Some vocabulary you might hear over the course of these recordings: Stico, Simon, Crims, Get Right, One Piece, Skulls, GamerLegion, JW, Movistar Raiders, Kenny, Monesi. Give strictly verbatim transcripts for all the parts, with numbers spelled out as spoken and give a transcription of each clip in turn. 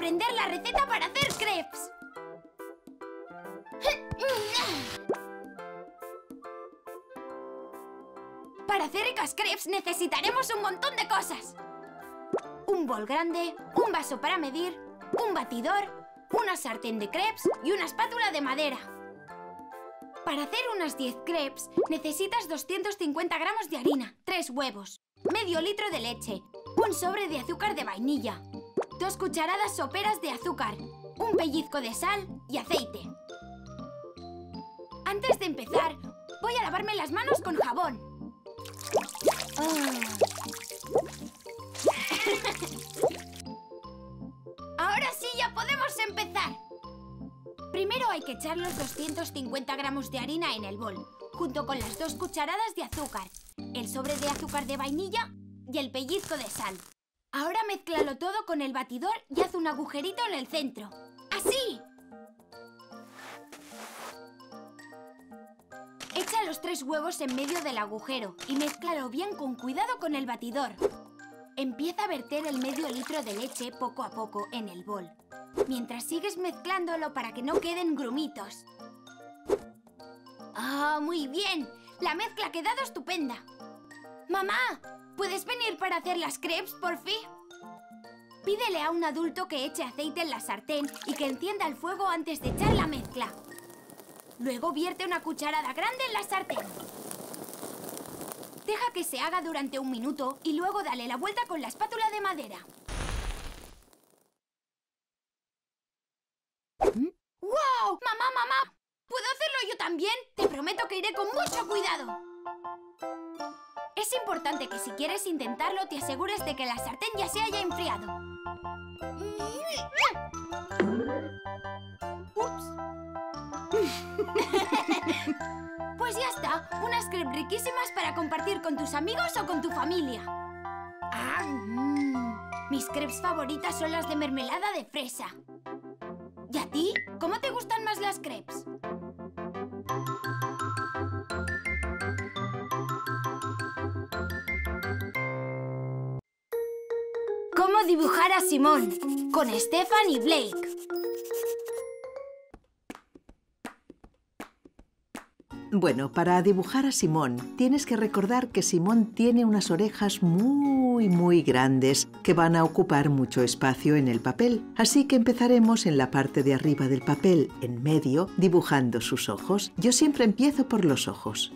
aprender la receta para hacer crepes. Para hacer ricas crepes necesitaremos un montón de cosas. Un bol grande, un vaso para medir, un batidor, una sartén de crepes y una espátula de madera. Para hacer unas diez crepes necesitas doscientos cincuenta gramos de harina, tres huevos, medio litro de leche, un sobre de azúcar de vainilla, dos cucharadas soperas de azúcar, un pellizco de sal y aceite. Antes de empezar, voy a lavarme las manos con jabón. Oh. Ahora sí, ya podemos empezar. Primero hay que echar los doscientos cincuenta gramos de harina en el bol, junto con las dos cucharadas de azúcar, el sobre de azúcar de vainilla y el pellizco de sal. Ahora mézclalo todo con el batidor y haz un agujerito en el centro. ¡Así! Echa los tres huevos en medio del agujero y mézclalo bien con cuidado con el batidor. Empieza a verter el medio litro de leche poco a poco en el bol, mientras sigues mezclándolo para que no queden grumitos. ¡Ah, oh, muy bien! ¡La mezcla ha quedado estupenda! ¡Mamá! ¿Puedes venir para hacer las crepes, por fin? Pídele a un adulto que eche aceite en la sartén y que encienda el fuego antes de echar la mezcla. Luego vierte una cucharada grande en la sartén. Deja que se haga durante un minuto y luego dale la vuelta con la espátula de madera. ¿Mm? ¡Wow! ¡Mamá, mamá! ¿Puedo hacerlo yo también? Te prometo que iré con mucho cuidado. Es importante que si quieres intentarlo te asegures de que la sartén ya se haya enfriado. Pues ya está, unas crepes riquísimas para compartir con tus amigos o con tu familia. Ah, mmm. Mis crepes favoritas son las de mermelada de fresa. ¿Y a ti? ¿Cómo te gustan más las crepes? ¿Cómo dibujar a Simón? Con Stefan y Blake. Bueno, para dibujar a Simón, tienes que recordar que Simón tiene unas orejas muy, muy grandes que van a ocupar mucho espacio en el papel. Así que empezaremos en la parte de arriba del papel, en medio, dibujando sus ojos. Yo siempre empiezo por los ojos.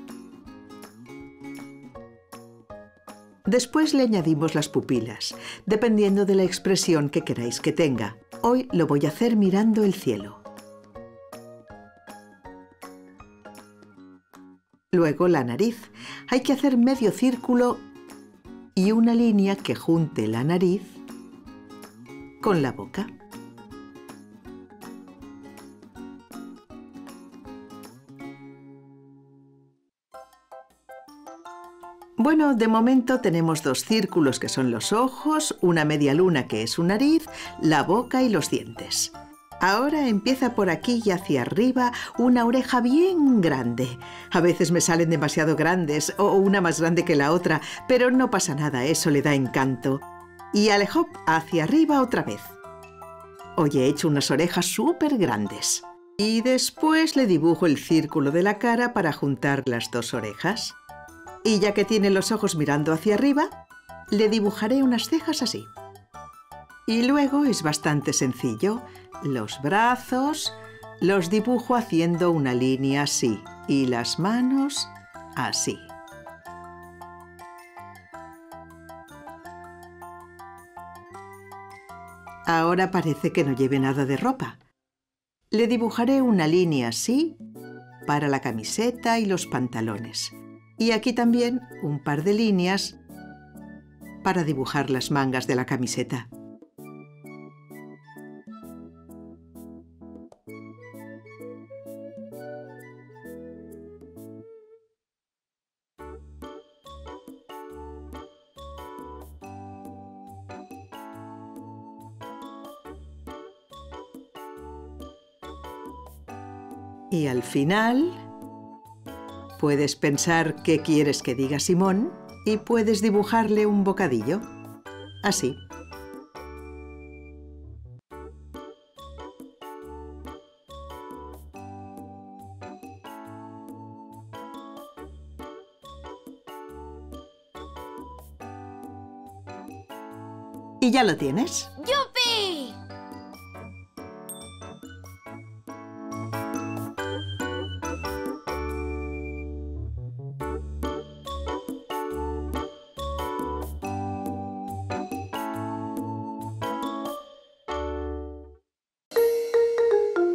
Después le añadimos las pupilas, dependiendo de la expresión que queráis que tenga. Hoy lo voy a hacer mirando el cielo. Luego la nariz. Hay que hacer medio círculo y una línea que junte la nariz con la boca. Bueno, de momento tenemos dos círculos que son los ojos, una media luna que es su nariz, la boca y los dientes. Ahora empieza por aquí y hacia arriba una oreja bien grande. A veces me salen demasiado grandes o una más grande que la otra, pero no pasa nada, eso le da encanto. Y alejop hacia arriba otra vez. Hoy he hecho unas orejas súper grandes. Y después le dibujo el círculo de la cara para juntar las dos orejas. Y ya que tiene los ojos mirando hacia arriba, le dibujaré unas cejas así. Y luego es bastante sencillo. Los brazos los dibujo haciendo una línea así y las manos así. Ahora parece que no lleve nada de ropa. Le dibujaré una línea así para la camiseta y los pantalones. Y aquí también un par de líneas para dibujar las mangas de la camiseta. Y al final, puedes pensar qué quieres que diga Simón y puedes dibujarle un bocadillo, así. Y ya lo tienes. ¡Yupi!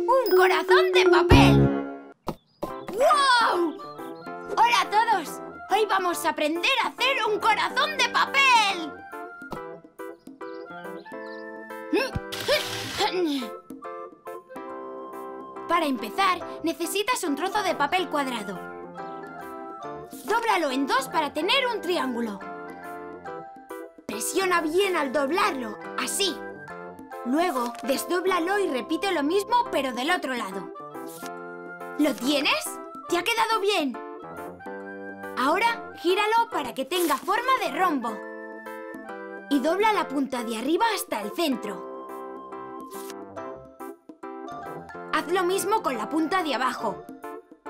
¡Un corazón de papel! ¡Wow! ¡Hola a todos! Hoy vamos a aprender a hacer un corazón de papel. Para empezar, necesitas un trozo de papel cuadrado. Dóblalo en dos para tener un triángulo. Presiona bien al doblarlo, así. Luego, desdóblalo y repite lo mismo, pero del otro lado. ¿Lo tienes? ¿Te ha quedado bien? Ahora, gíralo para que tenga forma de rombo. Y dobla la punta de arriba hasta el centro. Haz lo mismo con la punta de abajo,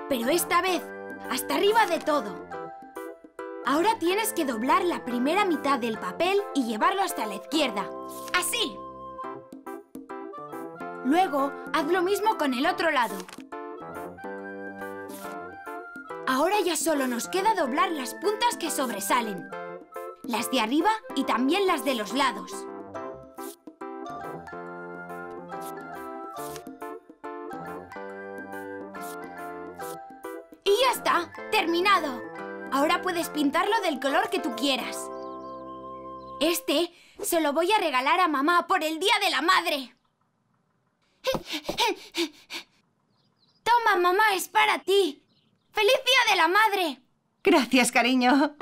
pero esta vez hasta arriba de todo. Ahora tienes que doblar la primera mitad del papel y llevarlo hasta la izquierda, así. Luego, haz lo mismo con el otro lado. Ahora ya solo nos queda doblar las puntas que sobresalen, las de arriba y también las de los lados. ¡Y ya está! ¡Terminado! Ahora puedes pintarlo del color que tú quieras. Este se lo voy a regalar a mamá por el Día de la Madre. ¡Toma, mamá! ¡Es para ti! ¡Feliz Día de la Madre! Gracias, cariño.